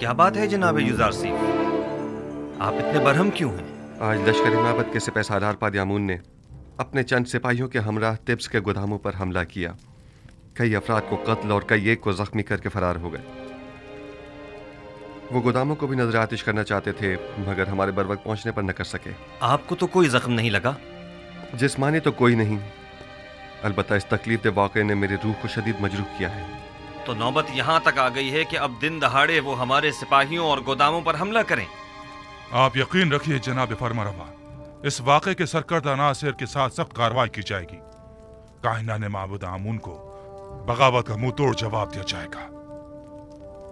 क्या बात है जनाब यूसुफ, आप इतने बरहम क्यों हैं? आज लश्कर-ए-इमामत के सिपह सालार पादियामून ने अपने चंद सिपाहियों के हमराह तिब्स के गोदामों पर हमला किया। कई अफराद को कत्ल और कई एक को जख्मी करके फरार हो गए। वो गोदामों को भी नजर आतिश करना चाहते थे मगर हमारे बर वक्त पहुंचने पर न कर सके। आपको तो कोई जख्म नहीं लगा? जिस्मानी तो कोई नहीं, अलबत्ता इस तकलीफ दे वाक़े ने मेरे रूह को शदीद मजरूह किया है। तो नौबत यहाँ तक आ गई है कि अब दिन दहाड़े वो हमारे सिपाहियों और गोदामों पर हमला करें। आप यकीन रखिए जनाब फरमारवा, इस वाक़े के सरकर्दा नासिर के साथ सख्त कार्रवाई की जाएगी। काहिना ने माबूद आमून को बगावत का मुंह तोड़ जवाब दिया जाएगा।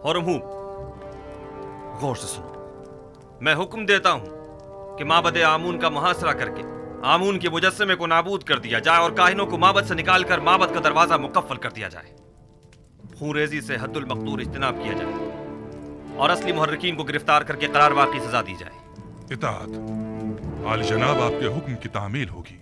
और गौर से सुनो, मैं हुक्म देता हूँ कि माबद आमून का मुहासरा करके आमून के मुजस्मे को नाबूद कर दिया जाए और काहिनों को माबद से निकालकर माबद का दरवाजा मुकफ्फल कर दिया जाए। खूरेजी से हद्दुल मक़तूर इज्तनाब किया जाए और असली मुहर्रिकीन को गिरफ्तार करके करार वाक़ी सजा दी जाए। इताअत आली जनाब, आपके हुक्म की तामील होगी।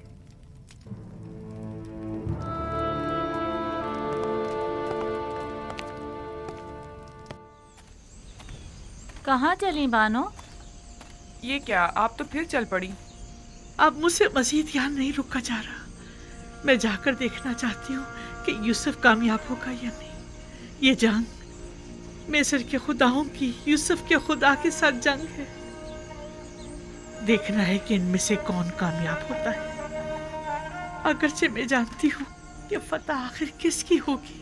कहाँ चली बानो? ये क्या, आप तो फिर चल पड़ी? अब मुझसे मजीद यहाँ नहीं रुका जा रहा। मैं जाकर देखना चाहती हूँ कि यूसुफ कामयाब होगा या नहीं। ये जंग मिस्र के खुदाओं की यूसुफ के खुदा के साथ जंग है। देखना है कि इनमें से कौन कामयाब होता है। अगरचे मैं जानती हूँ कि फतह आखिर किसकी होगी।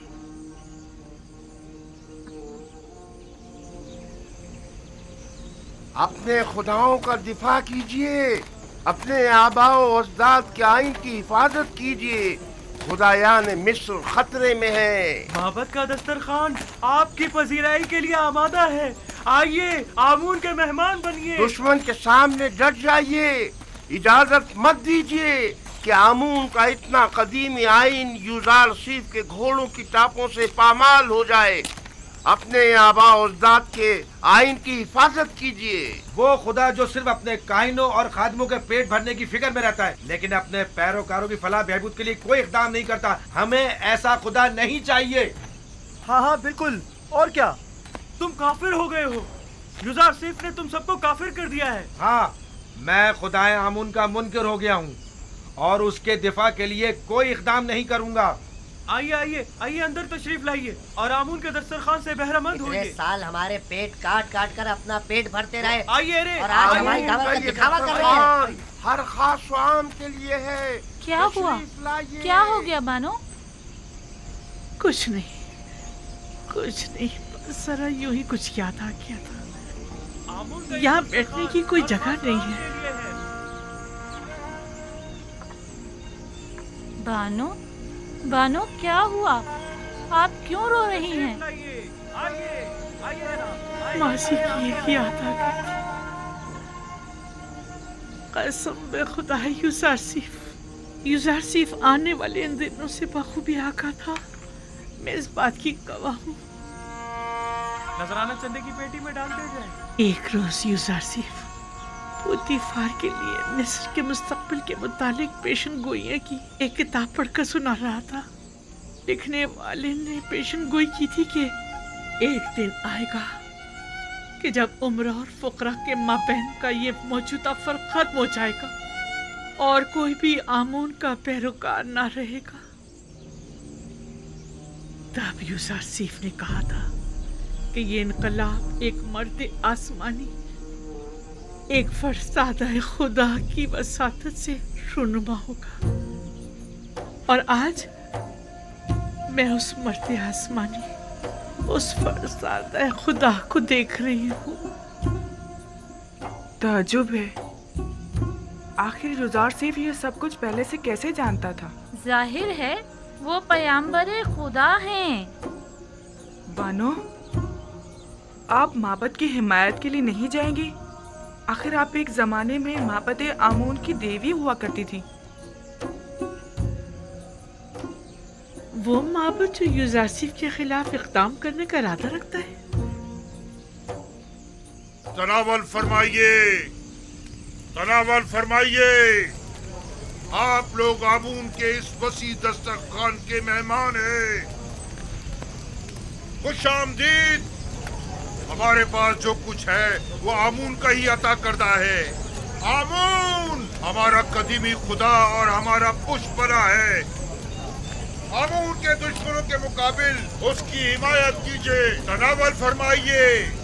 अपने खुदाओं का दिफा कीजिए, अपने आबाओ अजदाद के आईन की हिफाजत कीजिए। खुदायान मिस्र खतरे में है। माबद का दस्तरखान आपकी पजीराई के लिए आमादा है। आइए आमून के मेहमान बनिए। दुश्मन के सामने डट जाइए, इजाजत मत दीजिए कि आमून का इतना कदीमी आइन यूसुफ के घोड़ों की टापों से पामाल हो जाए। अपने आबा अजदाद के आइन की हिफाजत कीजिए। वो खुदा जो सिर्फ अपने काहिनों और खादमों के पेट भरने की फिक्र में रहता है लेकिन अपने पैरोकारों की फलाह बहबूद के लिए कोई इकदाम नहीं करता, हमें ऐसा खुदा नहीं चाहिए। हाँ हाँ बिल्कुल, और क्या, तुम काफिर हो गए हो। यूसुफ ने तुम सबको काफिर कर दिया है। हाँ, मैं खुदाए आमून का मुनकर हो गया हूँ और उसके दिफा के लिए कोई इकदाम नहीं करूँगा। आइए आइए आइए, अंदर तशरीफ लाइए और आमून के दस्तरखान से बहरामंद होइए। इतने साल हमारे पेट काट काट कर अपना पेट भरते रहे। आइए रे, और आज हमारी दावत का दिखावा कर रहे हैं। हर खास आम के लिए है। क्या हुआ, क्या हो गया बानो? कुछ नहीं, कुछ नहीं, बस जरा यूं ही कुछ याद आ गया था। यहाँ बैठने की कोई जगह नहीं है। बानो, बानो क्या हुआ, आप क्यों रो रही हैं? मासी की एक याद आ गई थी। कसम बे खुदा यूसुफ आने वाले इन दिनों से बखूबी आका था। मैं इस बात की गवाह हूँ। नजराना चंदे की पेटी में डाल दिया जाए। एक रोज यूसुफ पोतीफार के लिए मिस्र के मुस्तकबिल के मुतालिक पेशन गोइयाँ की एक किताब पढ़कर सुना रहा था। लिखने वाले ने पेशन गोई की थी कि एक दिन आएगा कि जब उम्र और फुकरा के माबैन का ये मौजूदा फर्क खत्म हो जाएगा और कोई भी आमून का पैरोकार ना रहेगा। तब यूसुफ ने कहा था कि ये इनकलाब एक मर्द आसमानी, एक फरसादाए खुदा की वसातत से रुनुमा होगा। और आज मैं उस मर्दे आसमानी, उस फरसादाए खुदा को देख रही हूँ। ताजुब है, आखिर यूसुफ ये सब कुछ पहले से कैसे जानता था? जाहिर है वो पैगंबरे खुदा हैं। बानो, आप माबद की हिमायत के लिए नहीं जाएंगी? आखिर आप एक जमाने में माबदे आमून की देवी हुआ करती थी। वो माबद जो यूसुफ के खिलाफ इकदाम करने का इरादा रखता है। तनावल फरमाइए, तनावल फरमाइए। आप लोग आमून के इस वसी दस्तरखान के मेहमान हैं। खुश आमदीद, हमारे पास जो कुछ है वो आमून का ही अता करदा है। आमून हमारा कदीमी खुदा और हमारा पुष्परा है। आमून के दुश्मनों के मुकाबिल उसकी हिमायत कीजिए, तनावल फरमाइए।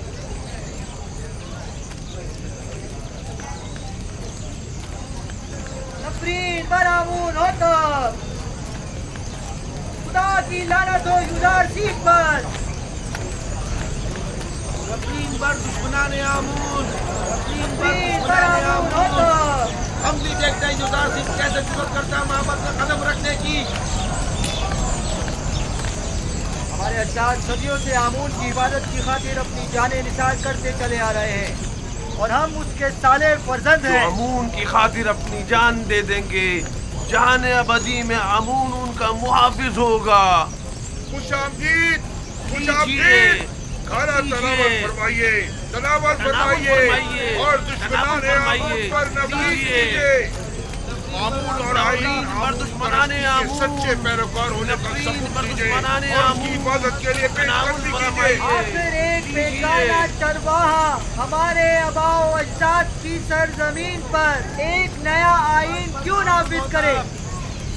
खुदा की लानत हो यूसुफ पर। अपनी बार दुश्मनाने आमून, अपनी बार आमून। हम नहीं देखते यूसुफ कैसे जुल्म करता, मोहब्बत का कदम रखने की। हमारे अज्दाद सदियों से आमून की इबादत की खातिर अपनी जाने निसार करते चले आ रहे हैं और हम उसके साले फर्जंद हैं। आमून की खातिर अपनी जान दे देंगे। जान अबदी में आमून उनका मुहाफिज होगा। खुशामदीद, खुशामदीद। तनावर फरमाइए, तनावर फरमाइए और दुश्मनाने आमून पर नबूवत कीजिए। आमून और आईन पर दुश्मनाने आमून सच्चे पैरोकार होने का सबूत दीजिए और उसकी इबादत के लिए पेशकश कीजिए। आखिर एक बेगाना चरवाहा हमारे आबाओ अजदाद की सरजमीन पर एक नया आईन क्यों नाफिज करे।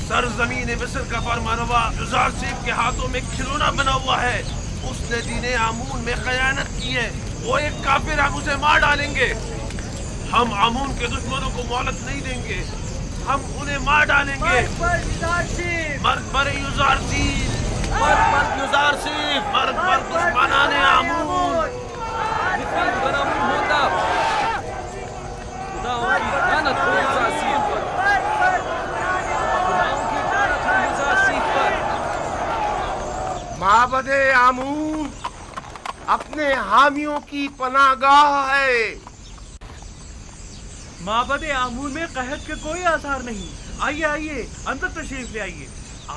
सरजमीन मिस्र का फरमानवा यूसुफ के हाथों में खिलौना बना हुआ है। उसने दीने आमून में खयानत की है। वो एक काफिर, हम उसे मार डालेंगे। हम आमून के दुश्मनों को मोहलत नहीं देंगे, हम उन्हें मार डालेंगे। मर्द पर यूसुफ, मर्द पर यूसुफ, मर्द पर दुश्मनाने आमून। माबदे आमून अपने हामियों की पनागाह है। माबदे आमून में कहत के कोई आसार नहीं। आइए आइए अंदर तशरीफ ले आइए।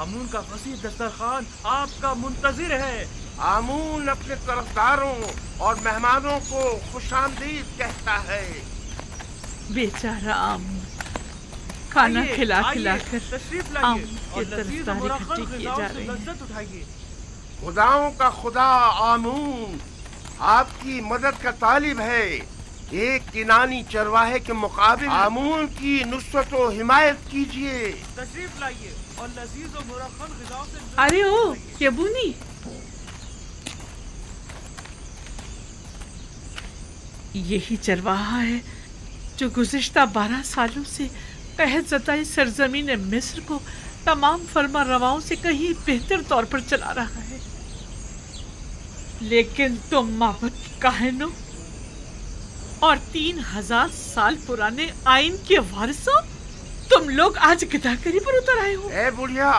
आमून का फसी दस्तरखान आपका मुंतजिर है। आमून अपने तरफदारों और मेहमानों को खुशामदीद कहता है। बेचारा आमून खाना खिला खिला कर तशरीफ लाइए और तरफदारी किए जा रहे हैं। लज्जत उठाइए। खुदाओं का खुदा आमून आपकी मदद का तालिब है। एक किनानी चरवाहे के मुकाबले आमून की नुसरत और हिमायत कीजिए। तशरीफ लाइए और लजीज और मुरखन ग़िज़ाओं से। अरे ओ यबूनी, यही चरवाहा है जो गुज़िश्ता 12 सालों से कहत ज़दा सरजमीन मिस्र को तमाम फरमा रवाओं से कहीं बेहतर तौर पर चला रहा है। लेकिन तुम माबद काहिनों और 3000 साल पुराने आईन के वारिसों, तुम लोग आज गदाकारी पर उतर आए हो। ए बुढ़िया,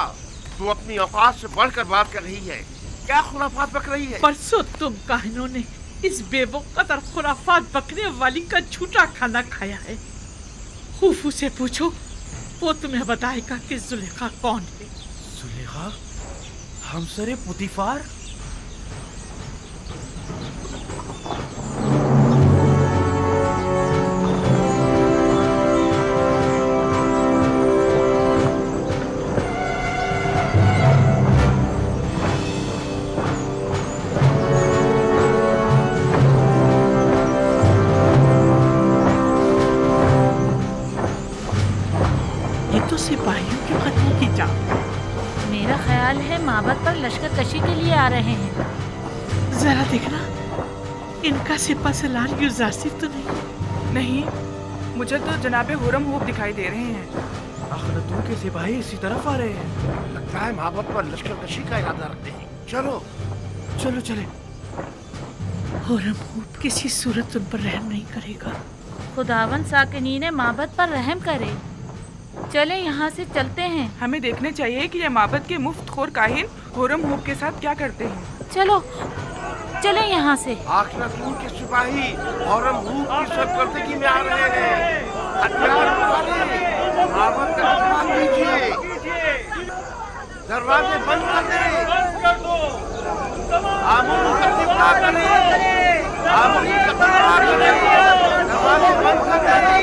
तू अपनी औकात से बढ़कर बात कर रही है। क्या खुराफात बक रही है। परसों तुम काहिनों ने इस बेवकूफ और खुराफात बकने वाली का झूठा खाना खाया है। खूफू से पूछो, वो तुम्हें बताएगा कि जुलेखा कौन है। जुलेखा हमसरे पोतीफार। सिपा सलार यूसुफ तो नहीं। नहीं, मुझे तो जनाबे हुरम होप दिखाई दे रहे हैं। अखनतों के सिपाही इसी तरफ आ रहे हैं। लगता है मोहब्बत पर लश्करकशी का इरादा रखते हैं। चलो चलो चले। हुरम होप किसी सूरत उन पर रहम नहीं करेगा। खुदावन साकिनी ने मोहब्बत पर रहम करे। चले यहाँ से चलते हैं। हमें देखने चाहिए कि ये मोहब्बत के मुफ्त खोर काहिन हुरम होप के साथ क्या करते हैं। चलो चले यहाँ से। आखनतून के सिपाही और हम हुरम होप की सरकर्दगी में आ रहे हैं। हथियार कीजिए, दरवाजे बंद कर दो। आमून का तिकड़ा करें, आमून का तिकड़ा करें, दरवाजे बंद कर दें।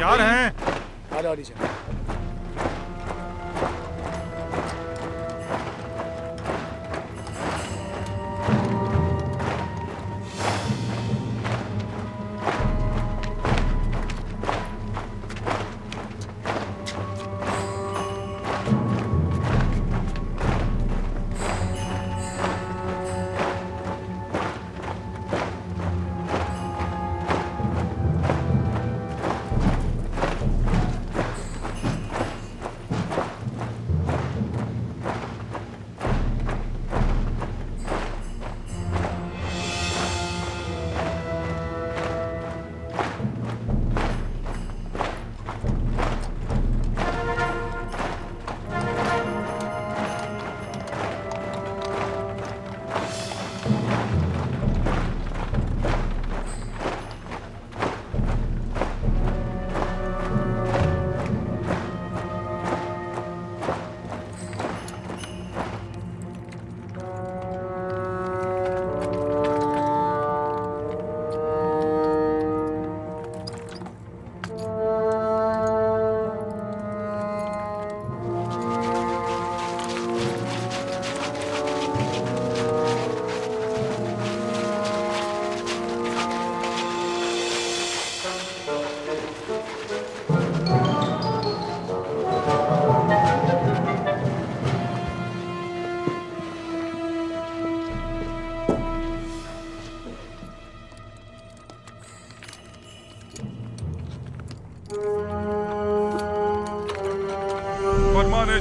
यार हैं।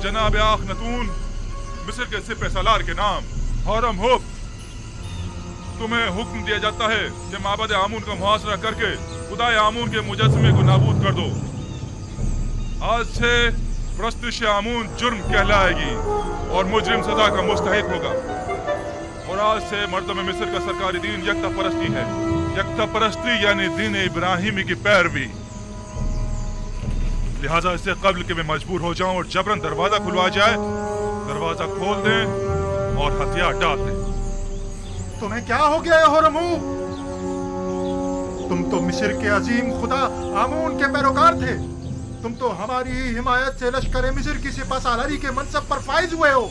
जनाब आख नतून मिस्र के सिपह सालार के नाम हरम हो तुम्हें हुक्म दिया जाता है कि माबद आमून का मुहासरा करके खुदा आमून के मुजस्मे को नाबूद कर दो। आज से प्रस्तुश आमून जुर्म कहलाएगी और मुजरिम सजा का मुस्तहिक होगा। और आज से मर्दम मिस्र का सरकारी दीन यकता परस्ती है। यकता परस्ती यानी दीन इब्राहिमी की पैरवी। लिहाजा इससे कब्ल के मैं मजबूर हो जाऊं और जबरन दरवाजा खुलवा जाए, दरवाजा खोल दें और हथियार डाल दें। तुम्हें क्या हो गया है होरमू? तुम तो मिस्र के अजीम खुदा आमून के पैरोकार थे। तुम तो हमारी ही हिमायत से लश्कर मिस्र की सिपह सालारी के मनसब पर फाइज हुए हो।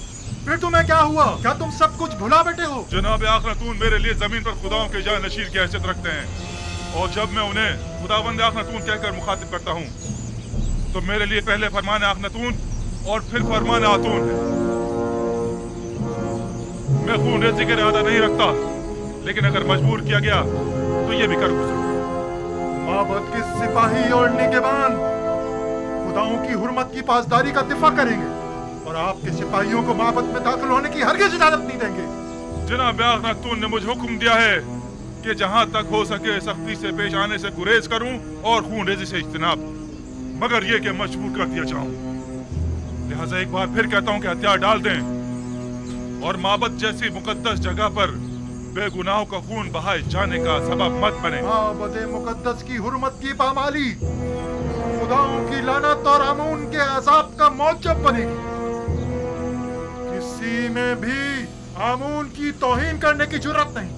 फिर तुम्हें क्या हुआ? क्या तुम सब कुछ भुला बैठे हो? जनाब आखनतून मेरे लिए जमीन पर खुदाओं के जान नशीर की हैसियत रखते हैं और जब मैं उन्हें खुदाबंद आखनतून कहकर मुखातिब करता हूँ तो मेरे लिए पहले फरमान आखनतून और फिर फरमान आतून है। मैं खून रेज़ी का इरादा नहीं रखता, लेकिन अगर मजबूर किया गया तो ये भी कर गुजरूं। माबद के सिपाही और निगहबान खुदाओं की हुर्मत की पासदारी का दिफा करेंगे और आपके सिपाहियों को माबद में दाखिल होने की हरगिज़ इजाजत नहीं देंगे। जनाब आखनतून ने मुझे हुक्म दिया है कि जहाँ तक हो सके सख्ती से पेश आने से गुरेज करूँ और खून रेजी से इज्तनाब, मगर ये कि मजबूर कर दिया जाऊं। लिहाजा एक बार फिर कहता हूं कि हथियार डाल दें और माबद जैसी मुकद्दस जगह पर बेगुनाहों का खून बहाए जाने का सबब मत बने। माबद मुकद्दस की हुर्मत की पामाली खुदाओं की लानत और आमून के अजाब का मौजब बनेगी। किसी में भी आमून की तौहीन करने की जुर्रत नहीं।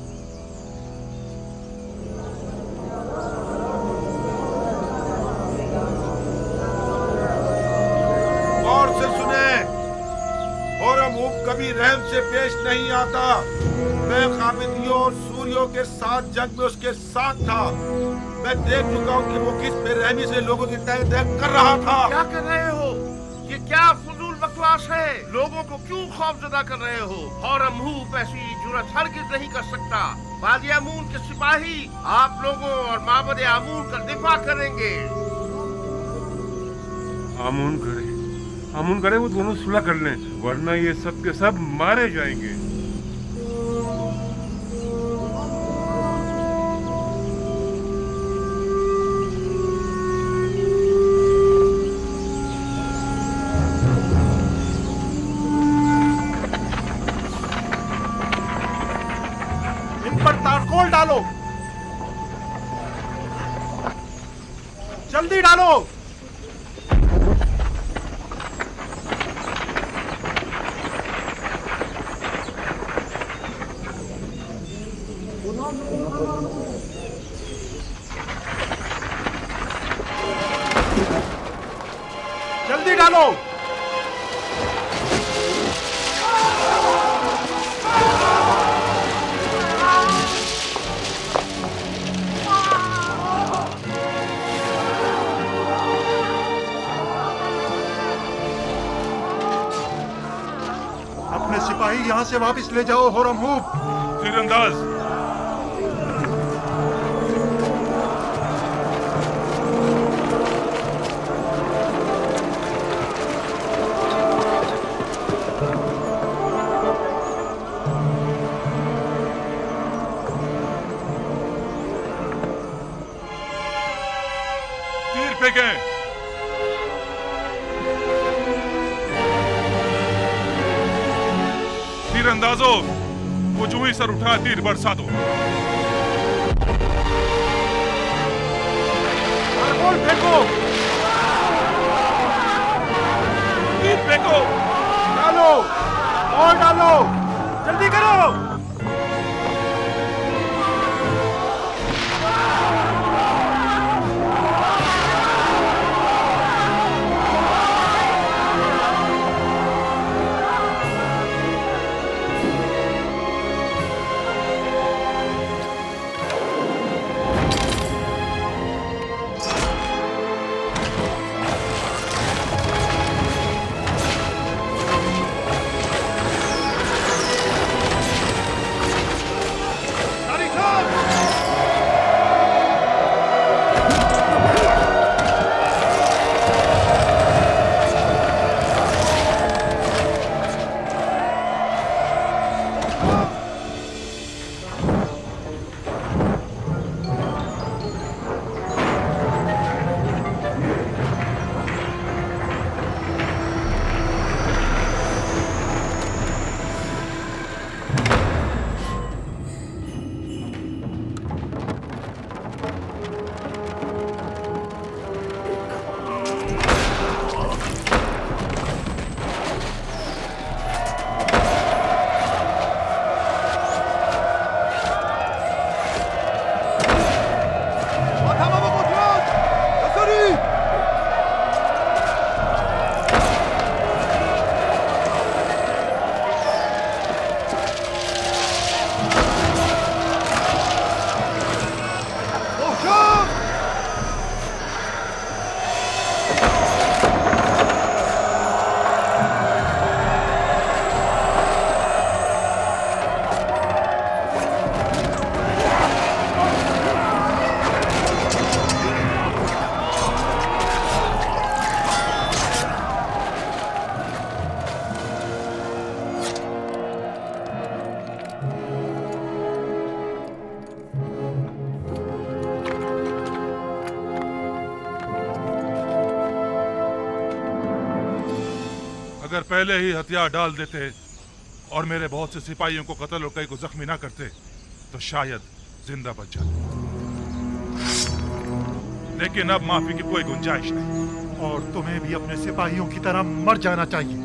कभी रहम से पेश नहीं आता। मैं खामिदियों और सूर्यों के साथ जंग में उसके साथ था। मैं देख चुका हूँ कि वो किस बेरहमी से लोगों की तह-देह कर रहा था। क्या कर रहे हो? ये क्या फजूल बकवास है? लोगों को क्यों खौफजदा कर रहे हो? हरम हुफ ऐसी जुर्रत हरगिज नहीं कर सकता। वादी आमून के सिपाही आप लोगों और माबद आमून का दिफा करेंगे। आमून करे वो दोनों सुलह कर लें, वरना ये सब के सब मारे जाएंगे। इन पर तारकोल डालो, जल्दी डालो। डालो। अपने सिपाही यहां से वापस ले जाओ हो रमहूब। तीरंदाज सर उठा तीर बरसा दो। फेंको, तीर फेंको, डालो और डालो, जल्दी करो। पहले ही हथियार डाल देते और मेरे बहुत से सिपाहियों को कत्ल और कई को जख्मी ना करते तो शायद जिंदा बच जाते, लेकिन अब माफी की कोई गुंजाइश नहीं और तुम्हें भी अपने सिपाहियों की तरह मर जाना चाहिए।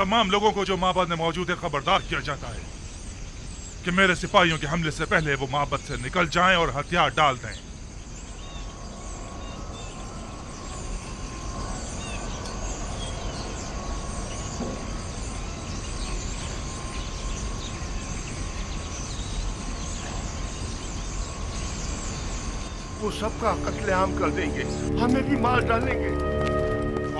तमाम लोगों को जो माबद में मौजूद है खबरदार किया जाता है कि मेरे सिपाहियों के हमले से पहले वो माबद से निकल जाएं और हथियार डाल दें। वो सबका कत्लेआम कर देंगे, हमें भी मार डालेंगे।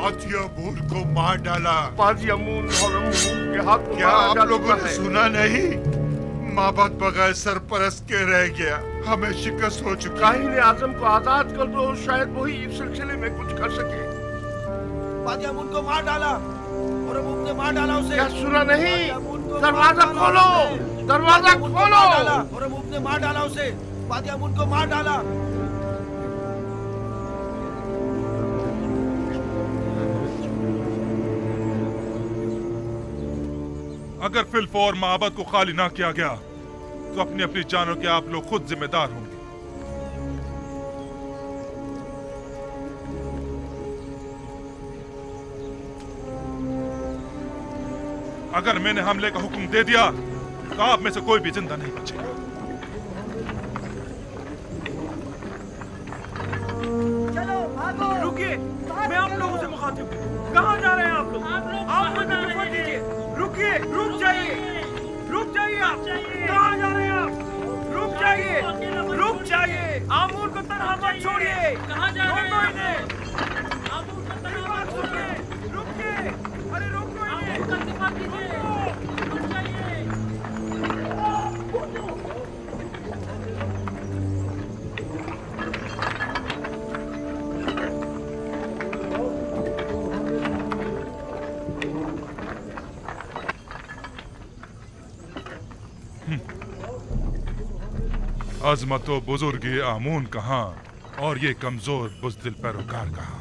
फातियापुर को मार डाला। फातियापुर के हाथ क्या आप लोगों ने सुना नहीं? माबाद बगैर सरपरस्त के रह गया, हमें शिकस्त हो चुका है। काहिन आजम को आजाद कर दो, शायद वही इस सिलसिले में कुछ कर सके। फातियापुर को मार डाला और ने मार डाला उसे। क्या सुना नहीं? दरवाजा खोलो, दरवाजा खोलो। और ने मार डाला उसे, फातियापुर को मार डाला। अगर फिलफौर माबद को खाली ना किया गया तो अपनी अपनी जानों के आप लोग खुद जिम्मेदार होंगे। अगर मैंने हमले का हुक्म दे दिया तो आप में से कोई भी जिंदा नहीं बचेगा। चलो भागो। रुकिए, मैं आप लोगों से मुखातिब हूं। कहाँ जा रहे हैं आप लोग? रुकिए, रुक जाइए, रुक जाइए। आप कहाँ जा रहे हैं? आप रुक जाइए, रुक जाइए। आमूल को तनहा मत छोड़िए। कहाँ जा रहे हैं? आमूल को तनहा मत छोड़िए। रुकिए, अरे रुको, आमूल का दिमाग कीजिए। रुक जाइए। अजमत व बुजुर्गी आमून कहाँ और ये कमजोर बुजदिल पैरोकार कहाँ।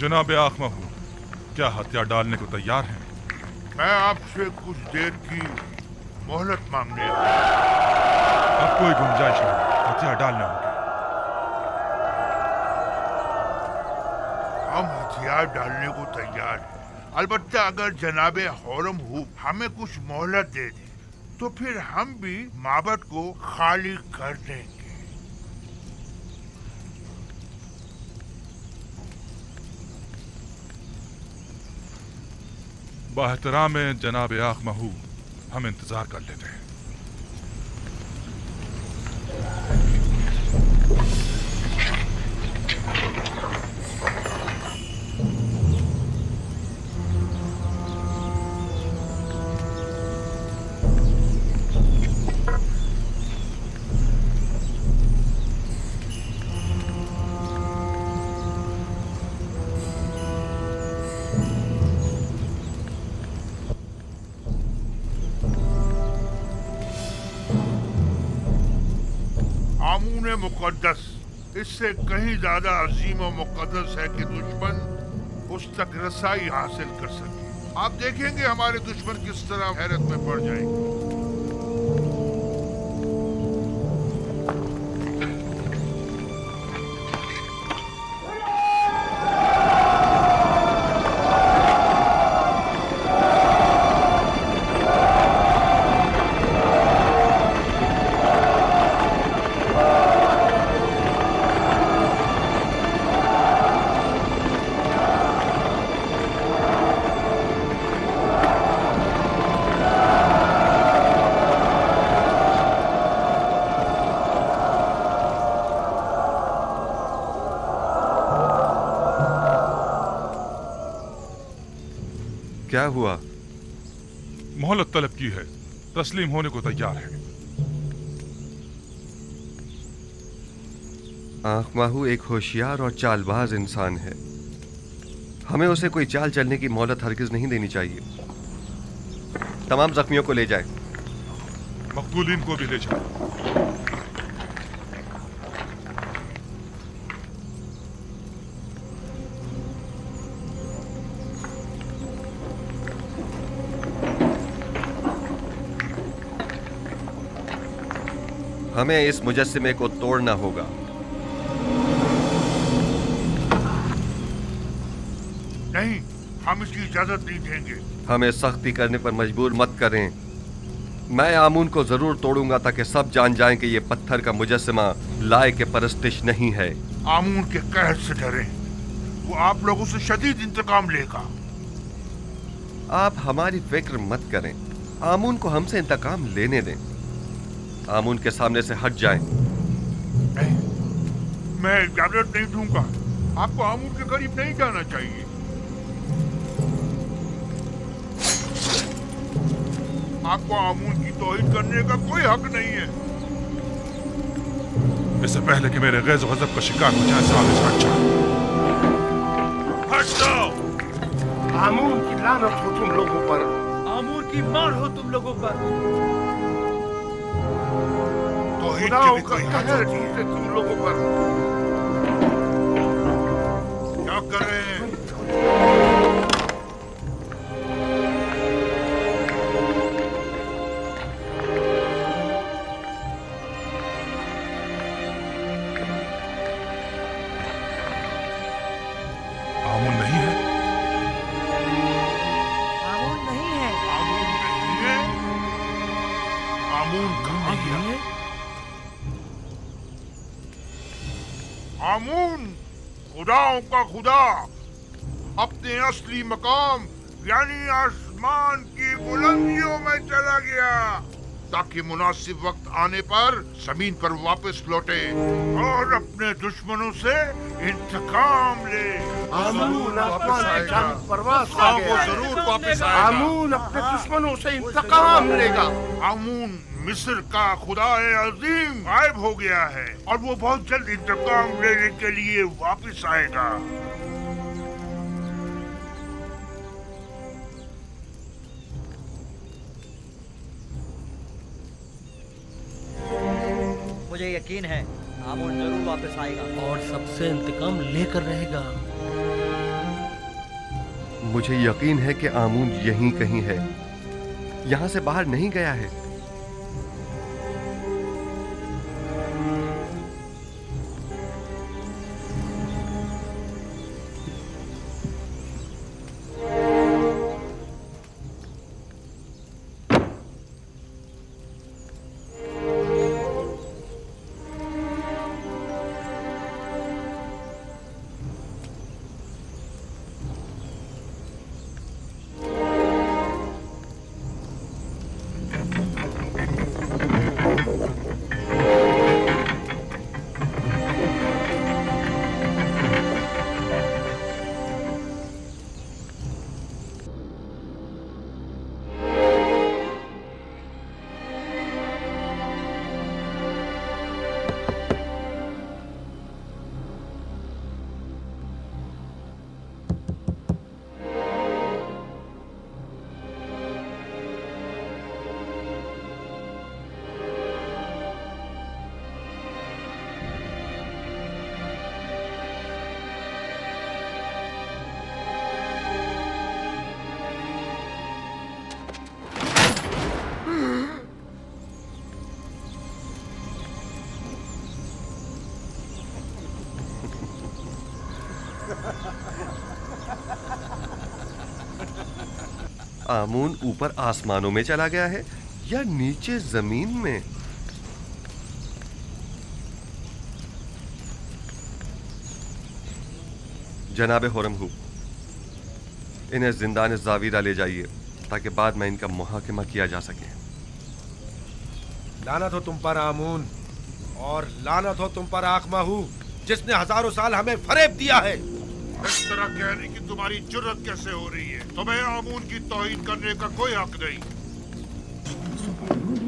जनाब आख महमूद, क्या हथियार डालने को तैयार हैं? मैं आपसे कुछ देर की मोहलत मांगने अब कोई गुंजाइश नहीं, हथियार डालना होगा। हम हथियार डालने को तैयार हैं, अलबत्ता अगर जनाब हौरम हूब हमें कुछ मोहलत दे दे तो फिर हम भी माबद को खाली कर देंगे। बहतराम जनाब आख महूब, हम इंतजार कर लेते हैं। मुकद्दस इससे कहीं ज्यादा अजीम और मुकद्दस है कि दुश्मन उस तक रसाई हासिल कर सके। आप देखेंगे हमारे दुश्मन किस तरह हैरत में पड़ जाएंगे। क्या हुआ? मोहलत तलब की है, तस्लीम होने को तैयार है। आख माहू एक होशियार और चालबाज इंसान है, हमें उसे कोई चाल चलने की मोहलत हरगिज नहीं देनी चाहिए। तमाम जख्मियों को ले जाए, मकबूलीन को भी ले जाए। हमें इस मुजस्मे को तोड़ना होगा। नहीं, हम इसकी इजाजत नहीं देंगे। हमें सख्ती करने पर मजबूर मत करें। मैं आमून को जरूर तोड़ूंगा ताकि सब जान जाएं कि ये पत्थर का मुजस्मा लायक परस्तिश नहीं है। आमून के कहर से डरें, वो आप लोगों से शदीद इंतकाम लेगा। आप हमारी फिक्र मत करें, आमून को हमसे इंतकाम लेने दें। आमून के सामने से हट जाएं। नहीं, मैं इजाजत नहीं दूंगा। आपको आमून के करीब नहीं जाना चाहिए। आपको आमून की तौहीन करने का कोई हक नहीं है। इससे पहले कि मेरे गैज़ गज़ब का शिकार हो जाए, साबित हट जाओ। हट जाओ। आमून की लानत हो तुम लोगों पर, आमून की मार हो तुम लोगों पर। खुदाओं का कहर है तुम लोगों पर। क्या करें? खुदा अपने असली मकाम यानी आसमान की बुलंदियों में चला गया ताकि मुनासिब वक्त आने पर जमीन पर वापस लौटे और अपने दुश्मनों से इंतकाम ले। आमून जरूर वापस आएगा। आमून अपने दुश्मनों से इंतकाम लेगा। आमून मिस्र का खुदा अजीम गायब हो गया है और वो बहुत जल्द इंतकाम लेने के लिए वापस आएगा। मुझे यकीन है आमून जरूर वापस आएगा और सबसे इंतकाम लेकर रहेगा। मुझे यकीन है कि आमून यहीं कहीं है, यहां से बाहर नहीं गया है। आमून ऊपर आसमानों में चला गया है या नीचे जमीन में? जनाबे होरमहू, इन्हें जिंदान जावीरा ले जाइए ताकि बाद में इनका मुहाकिमा किया जा सके। लानत हो तुम पर आमून, और लानत हो तुम पर आखमाहू जिसने हजारों साल हमें फरेब दिया है। इस तरह कहने की तुम्हारी जुर्रत कैसे हो रही है? तुम्हें आमून की तौहीन करने का कोई हक नहीं।